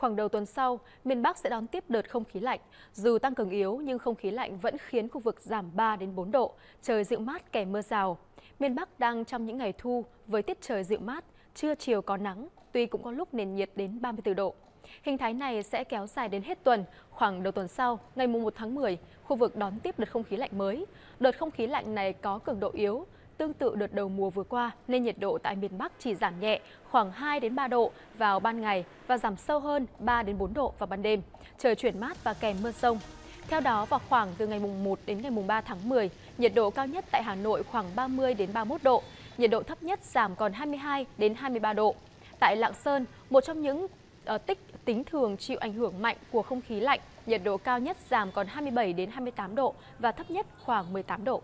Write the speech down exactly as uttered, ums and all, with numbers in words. Khoảng đầu tuần sau, miền Bắc sẽ đón tiếp đợt không khí lạnh. Dù tăng cường yếu nhưng không khí lạnh vẫn khiến khu vực giảm ba đến bốn độ, trời dịu mát kèm mưa rào. Miền Bắc đang trong những ngày thu với tiết trời dịu mát, trưa chiều có nắng, tuy cũng có lúc nền nhiệt đến ba mươi tư độ. Hình thái này sẽ kéo dài đến hết tuần. Khoảng đầu tuần sau, ngày mùng một tháng mười, khu vực đón tiếp đợt không khí lạnh mới. Đợt không khí lạnh này có cường độ yếu, tương tự đợt đầu mùa vừa qua nên nhiệt độ tại miền Bắc chỉ giảm nhẹ khoảng hai đến ba độ vào ban ngày và giảm sâu hơn ba đến bốn độ vào ban đêm. Trời chuyển mát và kèm mưa rông. Theo đó, vào khoảng từ ngày mùng một đến ngày mùng ba tháng mười, nhiệt độ cao nhất tại Hà Nội khoảng ba mươi đến ba mươi mốt độ, nhiệt độ thấp nhất giảm còn hai mươi hai đến hai mươi ba độ. Tại Lạng Sơn, một trong những tích tính thường chịu ảnh hưởng mạnh của không khí lạnh, nhiệt độ cao nhất giảm còn hai mươi bảy đến hai mươi tám độ và thấp nhất khoảng mười tám độ.